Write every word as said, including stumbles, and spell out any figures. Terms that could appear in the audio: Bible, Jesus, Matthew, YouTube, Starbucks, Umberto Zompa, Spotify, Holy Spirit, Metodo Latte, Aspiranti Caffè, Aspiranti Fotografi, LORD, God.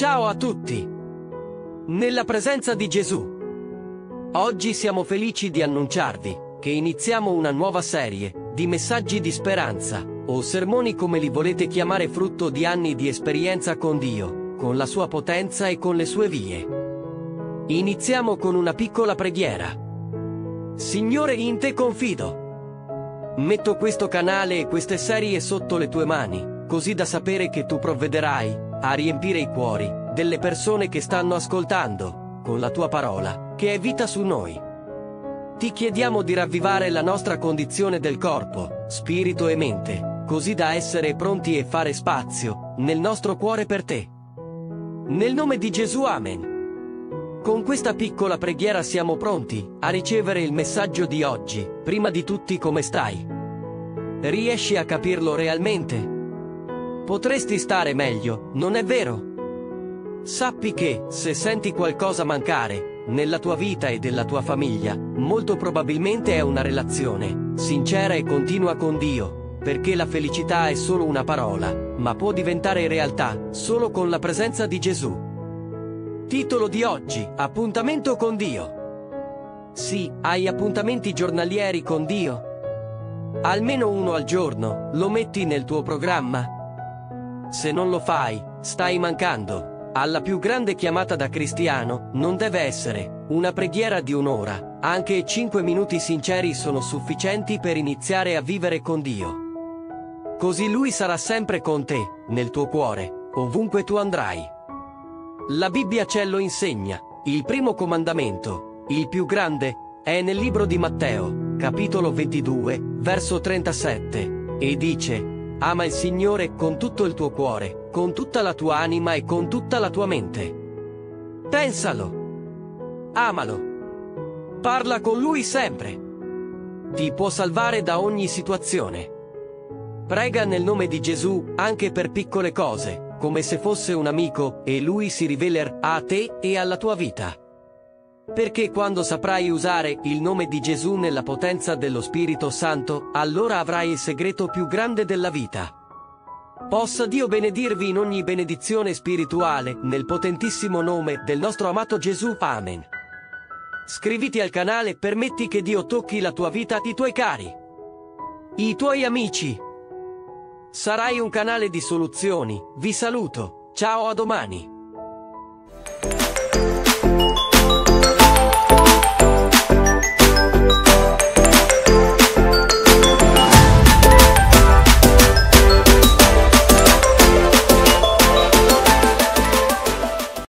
Ciao a tutti! Nella presenza di Gesù. Oggi siamo felici di annunciarvi che iniziamo una nuova serie di messaggi di speranza, o sermoni come li volete chiamare, frutto di anni di esperienza con Dio, con la sua potenza e con le sue vie. Iniziamo con una piccola preghiera. Signore, in te confido. Metto questo canale e queste serie sotto le tue mani, così da sapere che tu provvederai a riempire i cuori delle persone che stanno ascoltando con la tua parola, che è vita su noi. Ti chiediamo di ravvivare la nostra condizione del corpo, spirito e mente, così da essere pronti e fare spazio nel nostro cuore per te. Nel nome di Gesù, amen. Con questa piccola preghiera siamo pronti a ricevere il messaggio di oggi. Prima di tutti, come stai? Riesci a capirlo realmente? Potresti stare meglio, non è vero? Sappi che, se senti qualcosa mancare nella tua vita e della tua famiglia, molto probabilmente è una relazione sincera e continua con Dio, perché la felicità è solo una parola, ma può diventare realtà solo con la presenza di Gesù. Titolo di oggi: appuntamento con Dio. Sì, hai appuntamenti giornalieri con Dio? Almeno uno al giorno, lo metti nel tuo programma? Se non lo fai, stai mancando alla più grande chiamata da cristiano. Non deve essere una preghiera di un'ora, anche cinque minuti sinceri sono sufficienti per iniziare a vivere con Dio. Così Lui sarà sempre con te, nel tuo cuore, ovunque tu andrai. La Bibbia ce lo insegna. Il primo comandamento, il più grande, è nel libro di Matteo, capitolo ventidue, verso trentasette, e dice: ama il Signore con tutto il tuo cuore, con tutta la tua anima e con tutta la tua mente. Pensalo. Amalo. Parla con Lui sempre. Ti può salvare da ogni situazione. Prega nel nome di Gesù anche per piccole cose, come se fosse un amico, e Lui si rivelerà a te e alla tua vita. Perché quando saprai usare il nome di Gesù nella potenza dello Spirito Santo, allora avrai il segreto più grande della vita. Possa Dio benedirvi in ogni benedizione spirituale, nel potentissimo nome del nostro amato Gesù. Amen. Iscriviti al canale, permetti che Dio tocchi la tua vita, i tuoi cari, i tuoi amici. Sarai un canale di soluzioni. Vi saluto, ciao, a domani.